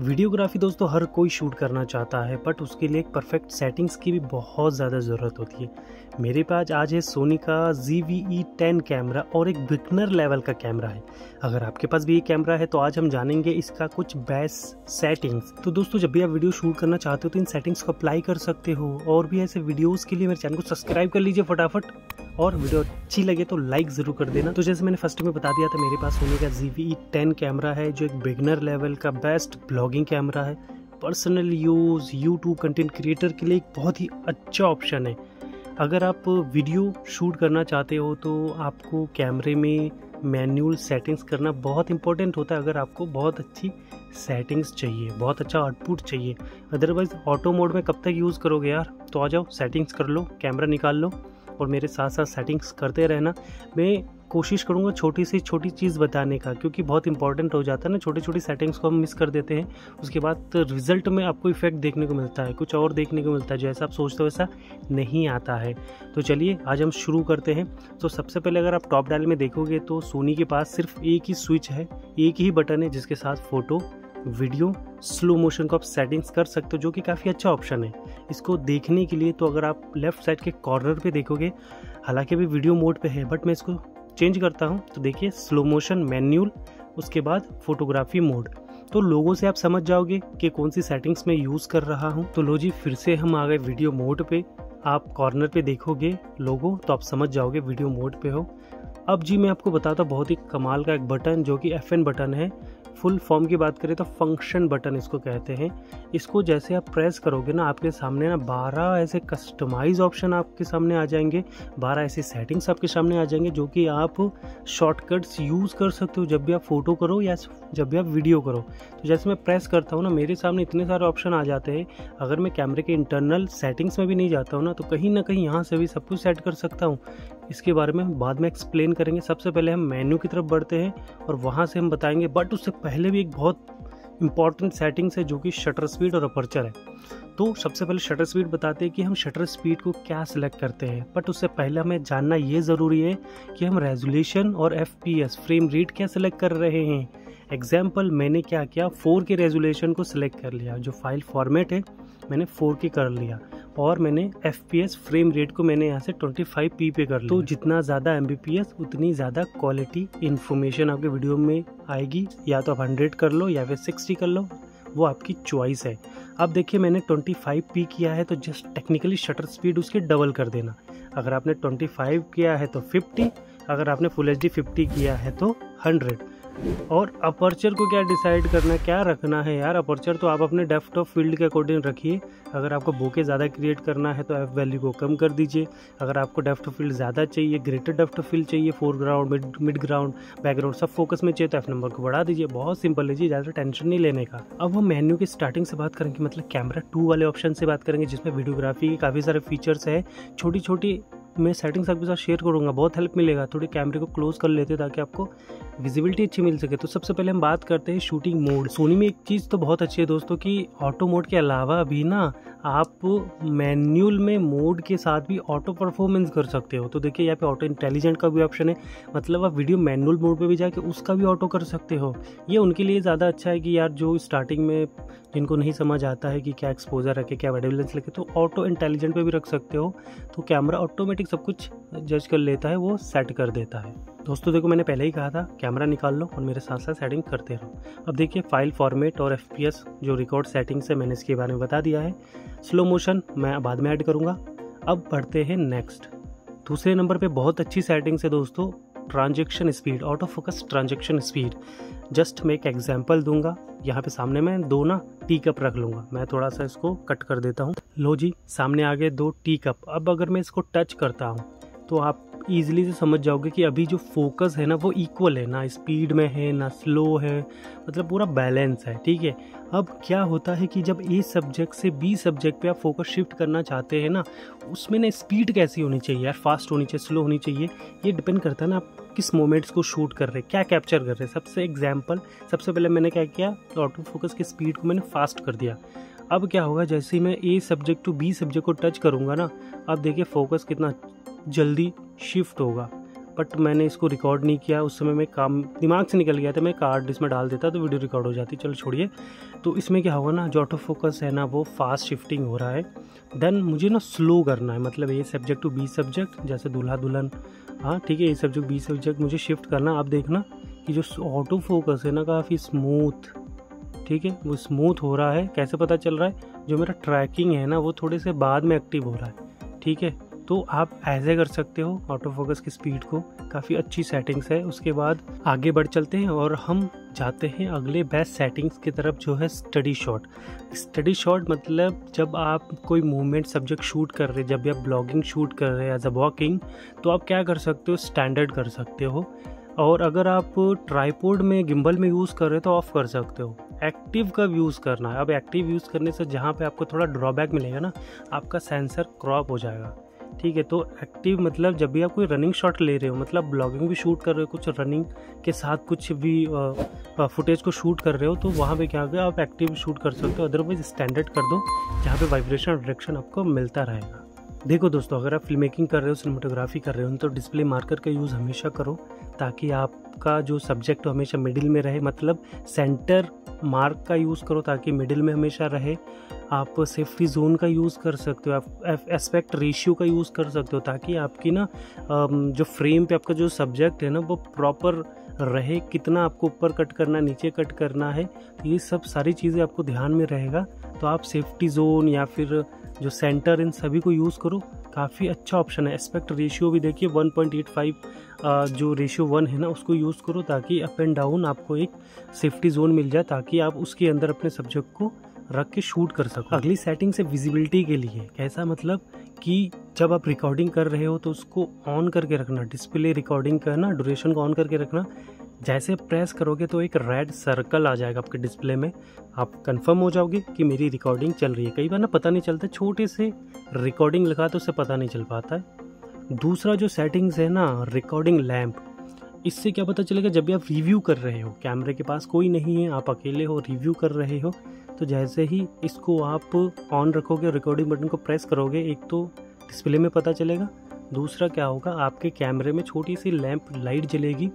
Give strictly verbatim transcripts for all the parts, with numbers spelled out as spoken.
Videography दोस्तों हर कोई shoot करना चाहता है, बट उसके लिए एक परफेक्ट सेटिंग्स की भी बहुत ज़्यादा ज़रूरत होती है। मेरे पास आज है सोनी का Z V E ten camera और एक बिगनर लेवल का कैमरा है। अगर आपके पास भी ये कैमरा है तो आज हम जानेंगे इसका कुछ बेस्ट सेटिंग्स। तो दोस्तों जब भी आप वीडियो शूट करना चाहते हो तो इन सेटिंग्स को अप्लाई कर सकते हो। और भी ऐसे वीडियोज़ के लिए मेरे चैनल को सब्सक्राइब कर लीजिए फटाफट, और वीडियो अच्छी लगे तो लाइक ज़रूर कर देना। तो जैसे मैंने फर्स्ट में बता दिया था, मेरे पास सोनी का Z V E ten camera है जो एक बिगनर लेवल का बेस्ट ब्लॉगिंग कैमरा है। Personal use YouTube content creator के लिए एक बहुत ही अच्छा ऑप्शन है। अगर आप वीडियो शूट करना चाहते हो तो आपको कैमरे में मैनुअल सेटिंग्स करना बहुत इंपॉर्टेंट होता है। अगर आपको बहुत अच्छी सेटिंग्स चाहिए, बहुत अच्छा आउटपुट चाहिए, अदरवाइज़ ऑटो मोड में कब तक यूज़ करोगे यार। तो आ जाओ, सेटिंग्स कर लो, कैमरा निकाल लो और मेरे साथ साथ सेटिंग्स करते रहना। मैं कोशिश करूँगा छोटी से छोटी चीज़ बताने का, क्योंकि बहुत इंपॉर्टेंट हो जाता है ना, छोटी छोटी सेटिंग्स को हम मिस कर देते हैं। उसके बाद रिजल्ट में आपको इफेक्ट देखने को मिलता है, कुछ और देखने को मिलता है, जैसा आप सोचते हो वैसा नहीं आता है। तो चलिए आज हम शुरू करते हैं। तो सबसे पहले अगर आप टॉप डायल में देखोगे तो सोनी के पास सिर्फ एक ही स्विच है, एक ही बटन है जिसके साथ फ़ोटो, वीडियो, स्लो मोशन को आप सेटिंग्स कर सकते हो, जो कि काफ़ी अच्छा ऑप्शन है इसको देखने के लिए। तो अगर आप लेफ़्ट साइड के कॉर्नर पे देखोगे, हालांकि अभी वीडियो मोड पे है बट मैं इसको चेंज करता हूं, तो देखिए स्लो मोशन, मैनुअल, उसके बाद फोटोग्राफी मोड। तो लोगों से आप समझ जाओगे कि कौन सी सेटिंग्स मैं यूज़ कर रहा हूँ। तो लो जी, फिर से हम आ गए वीडियो मोड पर। आप कॉर्नर पर देखोगे लोगों तो आप समझ जाओगे वीडियो मोड पर हो। अब जी मैं आपको बताता हूँ बहुत ही कमाल का एक बटन जो कि एफ एन बटन है। फुल फॉर्म की बात करें तो फंक्शन बटन इसको कहते हैं। इसको जैसे आप प्रेस करोगे ना, आपके सामने ना बारह ऐसे कस्टमाइज ऑप्शन आपके सामने आ जाएंगे, बारह ऐसी सेटिंग्स आपके सामने आ जाएंगे जो कि आप शॉर्टकट्स यूज़ कर सकते हो जब भी आप फ़ोटो करो या जब भी आप वीडियो करो। तो जैसे मैं प्रेस करता हूँ ना, मेरे सामने इतने सारे ऑप्शन आ जाते हैं। अगर मैं कैमरे के इंटरनल सेटिंग्स में भी नहीं जाता हूँ ना, तो कहीं ना कहीं यहाँ से भी सब कुछ सेट कर सकता हूँ। इसके बारे में हम बाद में एक्सप्लेन करेंगे। सबसे पहले हम मेन्यू की तरफ बढ़ते हैं और वहाँ से हम बताएंगे। बट उससे पहले भी एक बहुत इंपॉर्टेंट सेटिंग्स है जो कि शटर स्पीड और अपर्चर है। तो सबसे पहले शटर स्पीड बताते हैं कि हम शटर स्पीड को क्या सिलेक्ट करते हैं, बट उससे पहले हमें जानना ये ज़रूरी है कि हम रेजोल्यूशन और F P S frame rate क्या सिलेक्ट कर रहे हैं। एग्जाम्पल मैंने क्या किया, फोर के रेजोल्यूशन को सिलेक्ट कर लिया, जो फाइल फॉर्मेट है मैंने फोर के कर लिया, और मैंने F P S frame rate को मैंने यहाँ से पच्चीस पी पे कर लिया। तो जितना ज़्यादा एम बी पी एस उतनी ज़्यादा क्वालिटी इन्फॉर्मेशन आपके वीडियो में आएगी। या तो आप हंड्रेड कर लो या फिर सिक्सटी कर लो, वो आपकी चॉइस है। अब देखिए मैंने पच्चीस पी किया है, तो जस्ट टेक्निकली शटर स्पीड उसके डबल कर देना। अगर आपने पच्चीस किया है तो पचास, अगर आपने फुल एच डी पचास किया है तो हंड्रेड। और अपर्चर को क्या डिसाइड करना, क्या रखना है यार। अपर्चर तो आप अपने डेप्थ ऑफ फील्ड के अकॉर्डिंग रखिए। अगर आपको बोके ज़्यादा क्रिएट करना है तो एफ वैल्यू को कम कर दीजिए। अगर आपको डेप्थ ऑफ फील्ड ज़्यादा चाहिए, ग्रेटर डेप्थ ऑफ फील्ड चाहिए, foreground, mid mid ground, background सब फोकस में चाहिए, तो एफ नंबर को बढ़ा दीजिए। बहुत सिंपल है जी, ज़्यादा टेंशन नहीं लेने का। अब हम मेन्यू की स्टार्टिंग से बात करेंगे, मतलब कैमरा टू वाले ऑप्शन से बात करेंगे, जिसमें वीडियोग्राफी के काफ़ी सारे फीचर्स है। छोटी छोटी मैं सेटिंग्स आपके साथ शेयर करूँगा, बहुत हेल्प मिलेगा। थोड़े कैमरे को क्लोज कर लेते हैं ताकि आपको विजिबिलिटी अच्छी मिल सके। तो सबसे पहले हम बात करते हैं शूटिंग मोड। सोनी में एक चीज़ तो बहुत अच्छी है दोस्तों कि ऑटो मोड के अलावा भी ना आप मैनुअल में मोड के साथ भी ऑटो परफॉर्मेंस कर सकते हो। तो देखिए यहाँ पे ऑटो इंटेलिजेंट का भी ऑप्शन है, मतलब आप वीडियो मैनुअल मोड पे भी जाके उसका भी ऑटो कर सकते हो। ये उनके लिए ज़्यादा अच्छा है कि यार जो स्टार्टिंग में जिनको नहीं समझ आता है कि क्या एक्सपोजर रखे, क्या वाइड लेंस रखे, तो ऑटो इंटेलिजेंट पर भी रख सकते हो। तो कैमरा ऑटोमेटिक सब कुछ जज कर लेता है, वो सेट कर देता है। दोस्तों देखो मैंने पहले ही कहा था, कैमरा निकाल लो और मेरे साथ साथ सेटिंग करते रहो। अब देखिए फाइल फॉर्मेट और एफ पी एस जो रिकॉर्ड सेटिंग्स है मैंने इसके बारे में बता दिया है। स्लो मोशन मैं बाद में ऐड करूँगा। अब बढ़ते हैं नेक्स्ट। दूसरे नंबर पे बहुत अच्छी सेटिंग्स है दोस्तों transaction speed, auto focus transaction speed. Just मैं एक एग्जाम्पल दूंगा, यहाँ पे सामने मैं दो ना टी कप रख लूँगा। मैं थोड़ा सा इसको कट कर देता हूँ। लो जी सामने आ गए दो टी कप। अब अगर मैं इसको टच करता हूँ तो आप ईजिली से समझ जाओगे कि अभी जो फोकस है ना वो इक्वल है, ना स्पीड में है ना स्लो है, मतलब पूरा बैलेंस है, ठीक है। अब क्या होता है कि जब ए सब्जेक्ट से बी सब्जेक्ट पे आप फोकस शिफ्ट करना चाहते हैं ना, उसमें ना स्पीड कैसी होनी चाहिए यार, फास्ट होनी चाहिए, स्लो होनी चाहिए, ये डिपेंड करता है ना आप किस मोमेंट्स को शूट कर रहे हैं, क्या कैप्चर कर रहे हैं। सबसे एग्जाम्पल सबसे पहले मैंने क्या किया, ऑटो फोकस की स्पीड को मैंने फास्ट कर दिया। अब क्या होगा, जैसे ही मैं A subject to B subject को टच करूँगा ना, अब देखिए फोकस कितना जल्दी शिफ्ट होगा। बट मैंने इसको रिकॉर्ड नहीं किया, उस समय मैं काम दिमाग से निकल गया था, मैं कार्ड इसमें डाल देता तो वीडियो रिकॉर्ड हो जाती। चलो छोड़िए। तो इसमें क्या होगा ना, जो ऑटो फोकस है ना वो फास्ट शिफ्टिंग हो रहा है, देन मुझे ना स्लो करना है, मतलब ये सब्जेक्ट टू बी सब्जेक्ट, जैसे दूल्हा दुल्हन, हाँ ठीक है, ये सब्जेक्ट बी सब्जेक्ट मुझे शिफ्ट करना। आप देखना कि जो ऑटो फोकस है ना काफ़ी स्मूथ, ठीक है, वो स्मूथ हो रहा है। कैसे पता चल रहा है, जो मेरा ट्रैकिंग है ना वो थोड़े से बाद में एक्टिव हो रहा है, ठीक है। तो आप ऐसे कर सकते हो, ऑटो फोकस की स्पीड को काफ़ी अच्छी सेटिंग्स है। उसके बाद आगे बढ़ चलते हैं और हम जाते हैं अगले बेस्ट सेटिंग्स की तरफ, जो है स्टडी शॉट। स्टडी शॉट मतलब जब आप कोई मूवमेंट सब्जेक्ट शूट कर रहे, जब आप ब्लॉगिंग शूट कर रहे हैं एज अ वॉकिंग, तो आप क्या कर सकते हो, स्टैंडर्ड कर सकते हो। और अगर आप ट्राईपोड में गिम्बल में यूज़ कर रहे हो तो ऑफ़ कर सकते हो। एक्टिव का यूज़ करना है। अब एक्टिव यूज़ करने से जहाँ पे आपको थोड़ा ड्रॉबैक मिलेगा ना, आपका सेंसर क्रॉप हो जाएगा, ठीक है। तो एक्टिव मतलब जब भी आप कोई रनिंग शॉट ले रहे हो, मतलब ब्लॉगिंग भी शूट कर रहे हो, कुछ रनिंग के साथ कुछ भी फुटेज को शूट कर रहे हो, तो वहाँ पे क्या होगा, आप एक्टिव शूट कर सकते हो। अदरवाइज स्टैंडर्ड कर दो, जहाँ पे वाइब्रेशन और डायरेक्शन आपको मिलता रहेगा। देखो दोस्तों, अगर आप फिल्म मेकिंग कर रहे हो, सिनेमाटोग्राफी कर रहे हो, तो डिस्प्ले मार्कर का यूज़ हमेशा करो, ताकि आपका जो सब्जेक्ट हमेशा मिडिल में रहे, मतलब सेंटर मार्क का यूज़ करो ताकि मिडिल में हमेशा रहे। आप सेफ्टी जोन का यूज़ कर सकते हो, आप एस्पेक्ट रेशियो का यूज़ कर सकते हो, ताकि आपकी ना जो फ्रेम पे आपका जो सब्जेक्ट है ना वो प्रॉपर रहे, कितना आपको ऊपर कट करना, नीचे कट करना है, तो ये सब सारी चीज़ें आपको ध्यान में रहेगा। तो आप सेफ्टी जोन या फिर जो सेंटर, इन सभी को यूज़ करो, काफ़ी अच्छा ऑप्शन है। एस्पेक्ट रेशियो भी देखिए वन पॉइंट एट फाइव जो रेशियो वन है ना उसको यूज़ करो, ताकि अप एंड डाउन आपको एक सेफ्टी जोन मिल जाए, ताकि आप उसके अंदर अपने सब्जेक्ट को रख के शूट कर सको। अगली सेटिंग्स है विजिबिलिटी के लिए। कैसा, मतलब कि जब आप रिकॉर्डिंग कर रहे हो तो उसको ऑन करके रखना, डिस्प्ले रिकॉर्डिंग करना, ड्यूरेशन को ऑन करके रखना। जैसे प्रेस करोगे तो एक रेड सर्कल आ जाएगा आपके डिस्प्ले में, आप कंफर्म हो जाओगे कि मेरी रिकॉर्डिंग चल रही है। कई बार ना पता नहीं चलता, छोटे से रिकॉर्डिंग लगा तो उससे पता नहीं चल पाता है। दूसरा जो सेटिंग्स है ना, रिकॉर्डिंग लैंप, इससे क्या पता चलेगा, जब भी आप रिव्यू कर रहे हो, कैमरे के पास कोई नहीं है, आप अकेले हो, रिव्यू कर रहे हो, तो जैसे ही इसको आप ऑन रखोगे, रिकॉर्डिंग बटन को प्रेस करोगे, एक तो डिस्प्ले में पता चलेगा, दूसरा क्या होगा, आपके कैमरे में छोटी सी लैंप लाइट जलेगी।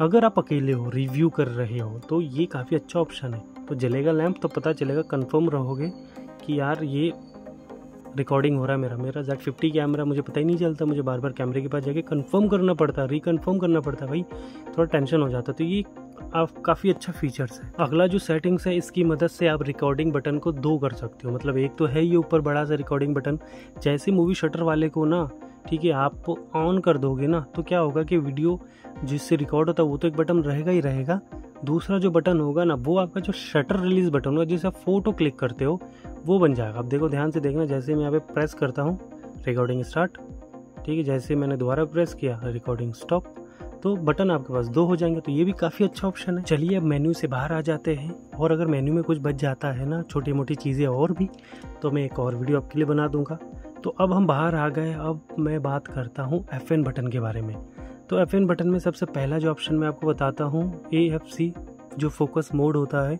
अगर आप अकेले हो, रिव्यू कर रहे हो, तो ये काफ़ी अच्छा ऑप्शन है। तो जलेगा लैंप तो पता चलेगा, कंफर्म रहोगे कि यार ये रिकॉर्डिंग हो रहा है। मेरा मेरा जेड फिफ्टी कैमरा, मुझे पता ही नहीं चलता, मुझे बार बार कैमरे के पास जाके कंफर्म करना पड़ता है, रिकन्फर्म करना पड़ता है, भाई थोड़ा टेंशन हो जाता है। तो ये आप काफ़ी अच्छा फीचर्स है। अगला जो सेटिंग्स है, इसकी मदद से आप रिकॉर्डिंग बटन को दो कर सकते हो, मतलब एक तो है ये ऊपर बड़ा सा रिकॉर्डिंग बटन, जैसे मूवी शटर वाले को ना, ठीक है, आप ऑन कर दोगे ना तो क्या होगा कि वीडियो जिससे रिकॉर्ड होता है वो तो एक बटन रहेगा ही रहेगा, दूसरा जो बटन होगा ना वो आपका जो शटर रिलीज बटन होगा, जिससे आप फोटो क्लिक करते हो वो बन जाएगा। आप देखो, ध्यान से देखना, जैसे मैं यहाँ पे प्रेस करता हूँ रिकॉर्डिंग स्टार्ट, ठीक है, जैसे मैंने दोबारा प्रेस किया रिकॉर्डिंग स्टॉप, तो बटन आपके पास दो हो जाएंगे। तो ये भी काफ़ी अच्छा ऑप्शन है। चलिए अब मेन्यू से बाहर आ जाते हैं, और अगर मेन्यू में कुछ बच जाता है ना, छोटी मोटी चीज़ें और भी, तो मैं एक और वीडियो आपके लिए बना दूंगा। तो अब हम बाहर आ गए, अब मैं बात करता हूँ एफ एन बटन के बारे में। तो एफ एन बटन में सबसे पहला जो ऑप्शन मैं आपको बताता हूँ, ए एफ सी जो फोकस मोड होता है।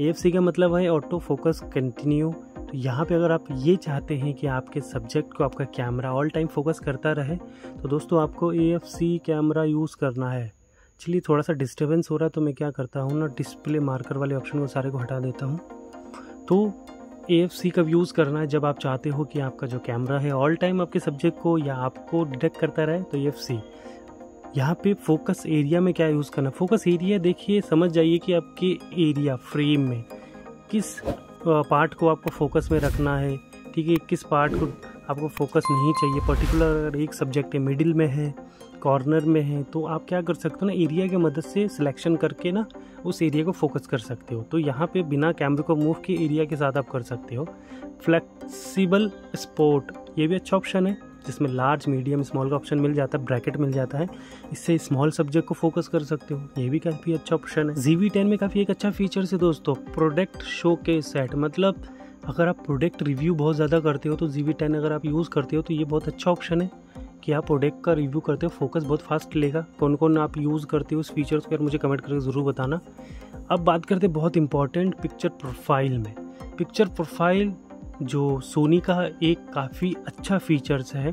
ए एफ सी का मतलब है ऑटो फोकस कंटिन्यू। तो यहाँ पे अगर आप ये चाहते हैं कि आपके सब्जेक्ट को आपका कैमरा ऑल टाइम फोकस करता रहे, तो दोस्तों आपको A F C camera use करना है। एक्चुअली थोड़ा सा डिस्टर्बेंस हो रहा है, तो मैं क्या करता हूँ ना, डिस्प्ले मार्कर वाले ऑप्शन को सारे को हटा देता हूँ। तो ए एफ सी का यूज़ करना है जब आप चाहते हो कि आपका जो कैमरा है ऑल टाइम आपके सब्जेक्ट को या आपको डिटेक्ट करता रहे, तो ए एफ सी। यहाँ पे फोकस एरिया में क्या यूज़ करना, फोकस एरिया देखिए, समझ जाइए कि आपके एरिया फ्रेम में किस पार्ट को आपको फोकस में रखना है, ठीक है, किस पार्ट को आपको फोकस नहीं चाहिए। पर्टिकुलर अगर एक सब्जेक्ट है, मिडिल में है, कॉर्नर में है, तो आप क्या कर सकते हो ना, एरिया की मदद से सिलेक्शन करके ना उस एरिया को फोकस कर सकते हो। तो यहाँ पे बिना कैमरे को मूव किए एरिया के साथ आप कर सकते हो। फ्लेक्सिबल स्पोर्ट, ये भी अच्छा ऑप्शन है, जिसमें लार्ज, मीडियम, स्मॉल का ऑप्शन मिल जाता है, ब्रैकेट मिल जाता है, इससे स्मॉल सब्जेक्ट को फोकस कर सकते हो। ये भी काफ़ी अच्छा ऑप्शन है। ज़ेड वी टेन में काफ़ी एक अच्छा फीचर है दोस्तों, प्रोडक्ट शो के सेट, मतलब अगर आप प्रोडक्ट रिव्यू बहुत ज़्यादा करते हो तो ज़ेड वी टेन अगर आप यूज़ करते हो तो ये बहुत अच्छा ऑप्शन है कि आप प्रोडक्ट का रिव्यू करते हो, फोकस बहुत फास्ट लेगा। कौन कौन आप यूज़ करते हो इस फीचर्स को, मुझे कमेंट करके ज़रूर बताना। अब बात करते हैं बहुत इंपॉर्टेंट पिक्चर प्रोफाइल में। पिक्चर प्रोफाइल जो सोनी का एक काफ़ी अच्छा फीचर्स है,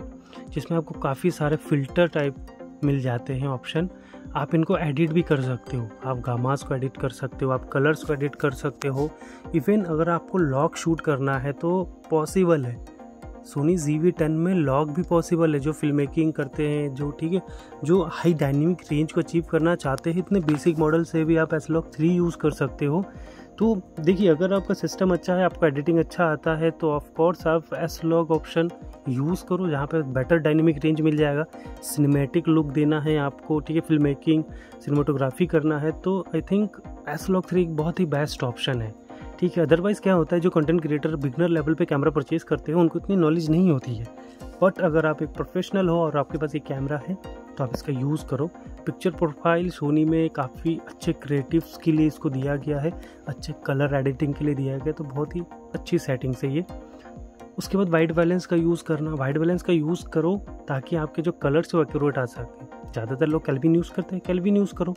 जिसमें आपको काफ़ी सारे फ़िल्टर टाइप मिल जाते हैं ऑप्शन। आप इनको एडिट भी कर सकते हो, आप गामास को एडिट कर सकते हो, आप कलर्स को एडिट कर सकते हो। इवन अगर आपको लॉग शूट करना है तो पॉसिबल है, सोनी Z V टेन में लॉग भी पॉसिबल है। जो फिल्म मेकिंग करते हैं, जो ठीक है, जो हाई डायनेमिक रेंज को अचीव करना चाहते हैं, इतने बेसिक मॉडल से भी आप S-Log थ्री यूज़ कर सकते हो। तो देखिए, अगर आपका सिस्टम अच्छा है, आपका एडिटिंग अच्छा आता है, तो ऑफकोर्स आप S-Log ऑप्शन यूज़ करो, जहाँ पर बेटर डायनेमिक रेंज मिल जाएगा। सिनेमैटिक लुक देना है आपको, ठीक है, फिल्म मेकिंग सिनेमाटोग्राफी करना है, तो आई थिंक S-Log थ्री एक बहुत ही बेस्ट ऑप्शन है, ठीक है। अदरवाइज़ क्या होता है, जो कंटेंट क्रिएटर बिगनर लेवल पे कैमरा परचेज करते हैं, उनको इतनी नॉलेज नहीं होती है। बट अगर आप एक प्रोफेशनल हो और आपके पास एक कैमरा है, तो आप इसका यूज़ करो। पिक्चर प्रोफाइल सोनी में काफ़ी अच्छे क्रिएटिव्स के लिए इसको दिया गया है, अच्छे कलर एडिटिंग के लिए दिया गया है, तो बहुत ही अच्छी सेटिंग्स है ये। उसके बाद वाइट बैलेंस का यूज़ करना, वाइट बैलेंस का यूज़ करो ताकि आपके जो कलर्स वो एक्यूरेट आ सकें। ज़्यादातर लोग कैल्विन यूज़ करते हैं, कैल्विन यूज़ करो।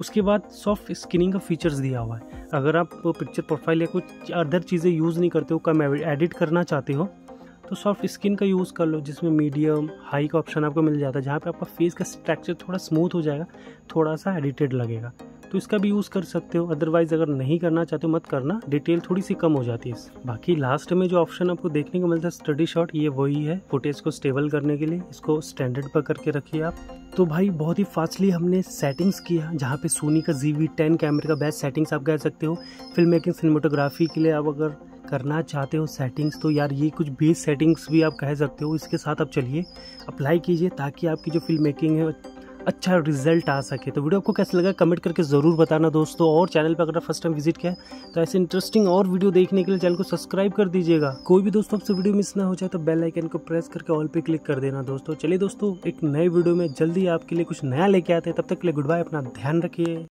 उसके बाद सॉफ्ट स्किनिंग का फीचर्स दिया हुआ है। अगर आप पिक्चर प्रोफाइल या कुछ अदर चीज़ें यूज़ नहीं करते हो, कम एडिट करना चाहते हो, तो सॉफ्ट स्किन का यूज़ कर लो, जिसमें मीडियम हाई का ऑप्शन आपको मिल जाता है, जहाँ पे आपका फेस का स्ट्रक्चर थोड़ा स्मूथ हो जाएगा, थोड़ा सा एडिटेड लगेगा, तो इसका भी यूज़ कर सकते हो। अदरवाइज़ अगर नहीं करना चाहते हो, मत करना, डिटेल थोड़ी सी कम हो जाती है। बाकी लास्ट में जो ऑप्शन आपको देखने को मिलता है स्टडी शॉट, ये वही है फुटेज को स्टेबल करने के लिए, इसको स्टैंडर्ड पर करके रखिए आप। तो भाई बहुत ही फास्टली हमने सेटिंग्स किया, जहाँ पे सोनी का Z V टेन कैमरे का बेस्ट सेटिंग्स आप कह सकते हो। फिल्म मेकिंग सिनेमाटोग्राफी के लिए आप अगर करना चाहते हो सेटिंग्स, तो यार ये कुछ बेस सेटिंग्स भी आप कह सकते हो, इसके साथ आप चलिए अप्लाई कीजिए, ताकि आपकी जो फिल्म मेकिंग है अच्छा रिजल्ट आ सके। तो वीडियो आपको कैसा लगा कमेंट करके ज़रूर बताना दोस्तों, और चैनल पर अगर फर्स्ट टाइम विजिट किया है तो ऐसे इंटरेस्टिंग और वीडियो देखने के लिए चैनल को सब्सक्राइब कर दीजिएगा। कोई भी दोस्तों आपसे वीडियो मिस ना हो जाए तो बेल आइकन को प्रेस करके ऑल पे क्लिक कर देना दोस्तों। चलिए दोस्तों, एक नए वीडियो में जल्दी आपके लिए कुछ नया लेके आते हैं, तब तक के लिए गुड बाय, अपना ध्यान रखिए।